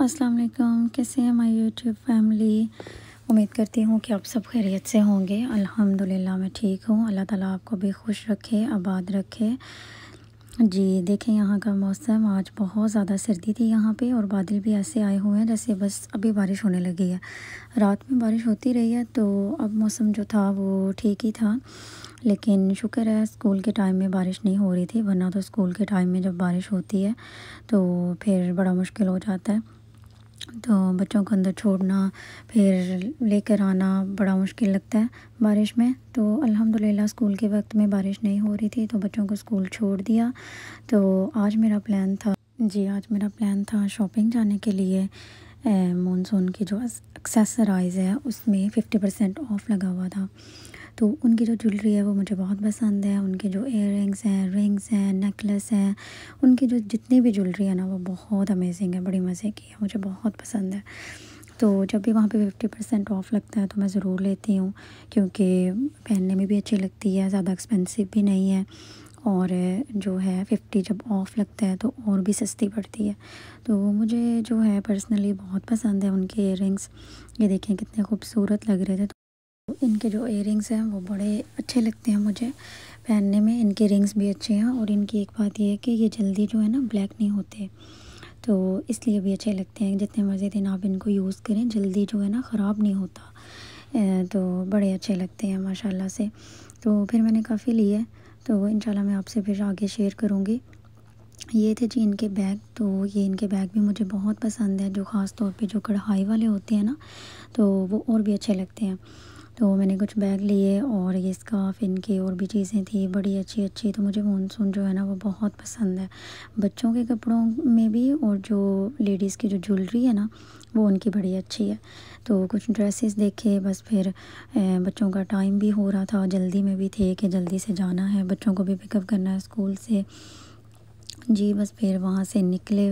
अस्सलाम वालेकुम, कैसे हैं माय यूट्यूब फैमिली। उम्मीद करती हूँ कि आप सब खैरियत से होंगे। अल्हम्दुलिल्लाह मैं ठीक हूँ। अल्लाह ताला आपको भी खुश रखे, आबाद रखे। जी देखें यहाँ का मौसम, आज बहुत ज़्यादा सर्दी थी यहाँ पे और बादल भी ऐसे आए हुए हैं जैसे बस अभी बारिश होने लगी है। रात में बारिश होती रही है तो अब मौसम जो था वो ठीक ही था, लेकिन शुक्र है स्कूल के टाइम में बारिश नहीं हो रही थी, वरना तो स्कूल के टाइम में जब बारिश होती है तो फिर बड़ा मुश्किल हो जाता है। तो बच्चों को अंदर छोड़ना फिर लेकर आना बड़ा मुश्किल लगता है बारिश में। तो अल्हम्दुलिल्लाह स्कूल के वक्त में बारिश नहीं हो रही थी तो बच्चों को स्कूल छोड़ दिया। तो आज मेरा प्लान था शॉपिंग जाने के लिए। मॉनसून की जो एक्सेसराइज़ है उसमें 50% ऑफ़ लगा हुआ था, तो उनकी जो ज्वेलरी है वो मुझे बहुत पसंद है। उनके जो इयररिंग्स हैं, रिंग्स हैं, नेकलेस हैं, उनकी जो जितनी भी ज्वेलरी है ना वो बहुत अमेजिंग है, बड़ी मज़े की है, मुझे बहुत पसंद है। तो जब भी वहाँ पे 50% ऑफ़ लगता है तो मैं ज़रूर लेती हूँ, क्योंकि पहनने में भी अच्छी लगती है, ज़्यादा एक्सपेंसिव भी नहीं है, और जो है 50 जब ऑफ़ लगता है तो और भी सस्ती पड़ती है। तो मुझे जो है पर्सनली बहुत पसंद है उनके इयररिंग्स। ये देखें कितने खूबसूरत लग रहे थे। इनके जो इयररिंग्स हैं वो बड़े अच्छे लगते हैं मुझे पहनने में, इनके रिंग्स भी अच्छे हैं, और इनकी एक बात ये है कि ये जल्दी जो है ना ब्लैक नहीं होते, तो इसलिए भी अच्छे लगते हैं। जितने मर्ज़ी दिन आप इनको यूज़ करें जल्दी जो है ना ख़राब नहीं होता, तो बड़े अच्छे लगते हैं माशाल्लाह से। तो फिर मैंने काफ़ी लिए, तो इंशाल्लाह मैं आपसे फिर आगे शेयर करूँगी। ये थे जी इनके बैग, तो ये इनके बैग भी मुझे बहुत पसंद है, जो ख़ास तौर पे जो कढ़ाई वाले होते हैं ना तो वो और भी अच्छे लगते हैं। तो मैंने कुछ बैग लिए और ये स्काफ, इनके और भी चीज़ें थी बड़ी अच्छी। तो मुझे मॉनसून जो है ना वो बहुत पसंद है, बच्चों के कपड़ों में भी, और जो लेडीज़ की जो ज्वेलरी है ना वो उनकी बड़ी अच्छी है। तो कुछ ड्रेसेस देखे, बस फिर बच्चों का टाइम भी हो रहा था, जल्दी में भी थे कि जल्दी से जाना है, बच्चों को भी पिकअप करना है स्कूल से। जी बस फिर वहाँ से निकले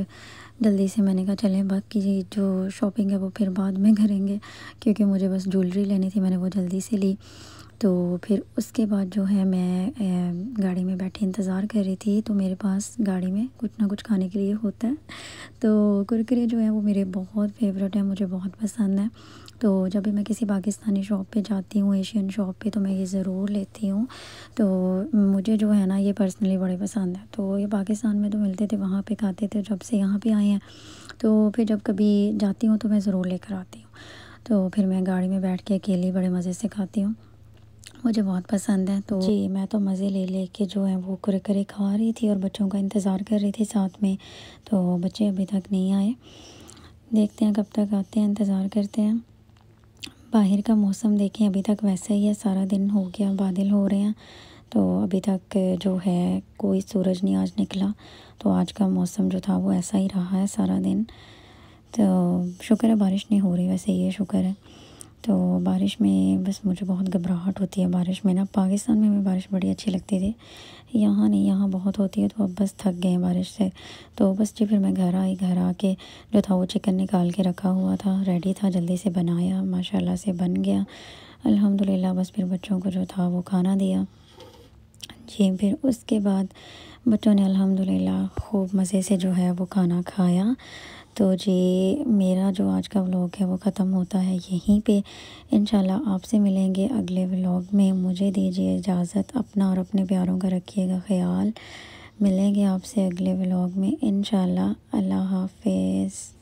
जल्दी से, मैंने कहा चलें बाकी जो शॉपिंग है वो फिर बाद में करेंगे, क्योंकि मुझे बस ज्वेलरी लेनी थी, मैंने वो जल्दी से ली। तो फिर उसके बाद जो है मैं गाड़ी में बैठी इंतज़ार कर रही थी, तो मेरे पास गाड़ी में कुछ ना कुछ खाने के लिए होता है। तो कुरकुरे जो है वो मेरे बहुत फेवरेट है, मुझे बहुत पसंद है। तो जब भी मैं किसी पाकिस्तानी शॉप पे जाती हूँ, एशियन शॉप पे, तो मैं ये ज़रूर लेती हूँ। तो मुझे जो है ना ये पर्सनली बड़े पसंद है। तो ये पाकिस्तान में तो मिलते थे, वहाँ पे खाते थे, जब से यहाँ पे आए हैं तो फिर जब कभी जाती हूँ तो मैं ज़रूर लेकर आती हूँ। तो फिर मैं गाड़ी में बैठ के अकेली बड़े मज़े से खाती हूँ, मुझे बहुत पसंद है। तो जी मैं तो मज़े ले ले के जो है वो कुरकुरे खा रही थी और बच्चों का इंतज़ार कर रही थी साथ में। तो बच्चे अभी तक नहीं आए, देखते हैं कब तक आते हैं, इंतज़ार करते हैं। बाहर का मौसम देखें, अभी तक वैसा ही है, सारा दिन हो गया, बादल हो रहे हैं, तो अभी तक जो है कोई सूरज नहीं आज निकला। तो आज का मौसम जो था वो ऐसा ही रहा है सारा दिन, तो शुक्र है बारिश नहीं हो रही, वैसे ये शुक्र है। तो बारिश में बस मुझे बहुत घबराहट होती है बारिश में ना। पाकिस्तान में हमें बारिश बड़ी अच्छी लगती थी, यहाँ नहीं, यहाँ बहुत होती है। तो अब बस थक गए बारिश से। तो बस जी फिर मैं घर आई, घर आके जो था वो चिकन निकाल के रखा हुआ था, रेडी था, जल्दी से बनाया, माशाल्लाह से बन गया अल्हम्दुलिल्लाह। बस फिर बच्चों को जो था वो खाना दिया जी। फिर उसके बाद बच्चों ने अल्हम्दुलिल्लाह खूब मज़े से जो है वो खाना खाया। तो जी मेरा जो आज का व्लॉग है वो ख़त्म होता है यहीं पे। इंशाल्लाह आपसे मिलेंगे अगले व्लॉग में। मुझे दीजिए इजाज़त, अपना और अपने प्यारों का रखिएगा ख्याल। मिलेंगे आपसे अगले व्लॉग में इंशाल्लाह। अल्लाह हाफ़िज़।